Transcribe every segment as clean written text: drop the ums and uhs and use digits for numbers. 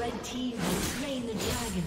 Red team has slain the dragon.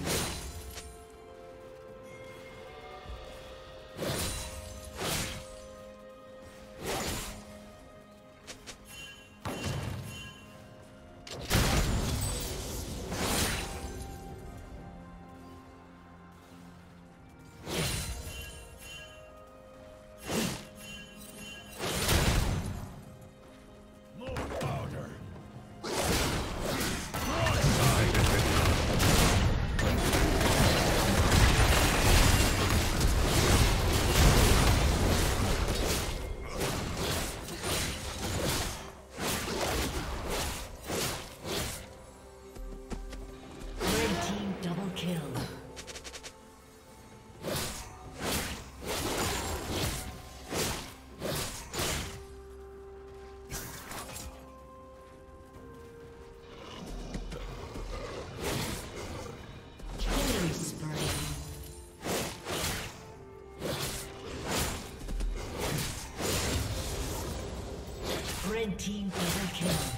Red team double kill.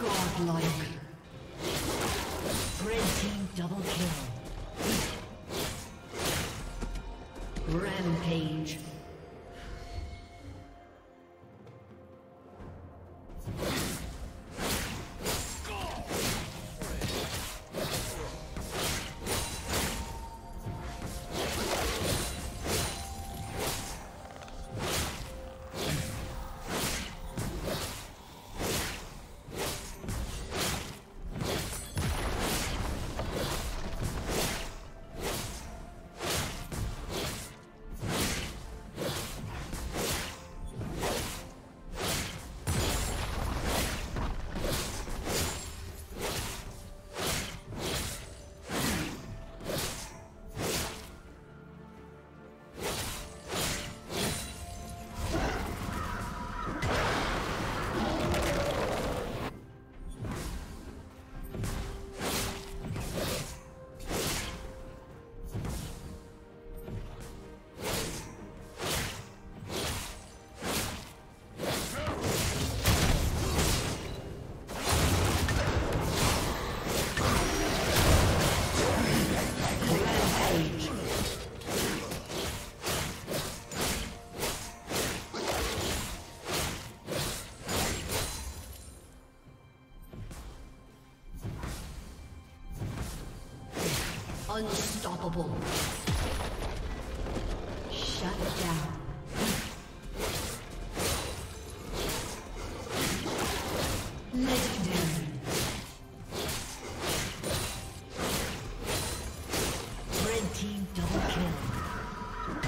Godlike. Red team double kill. Rampage. Unstoppable. Shut down. Legendary. Red team double kill.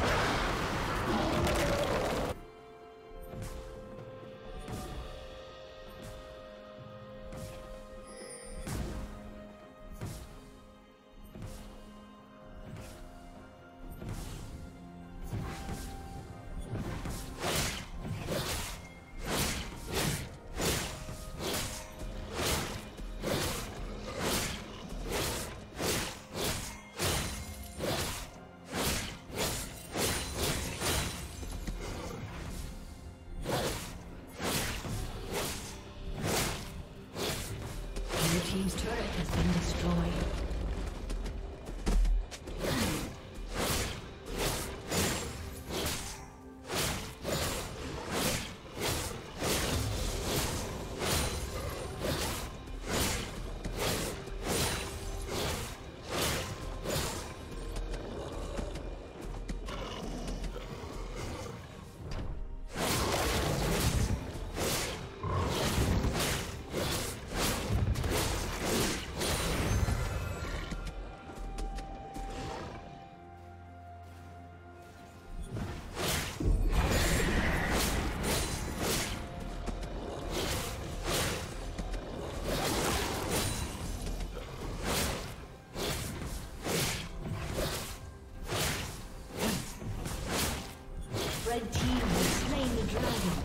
has been destroyed. Red team has slain the dragon.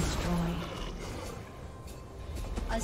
Destroyed. A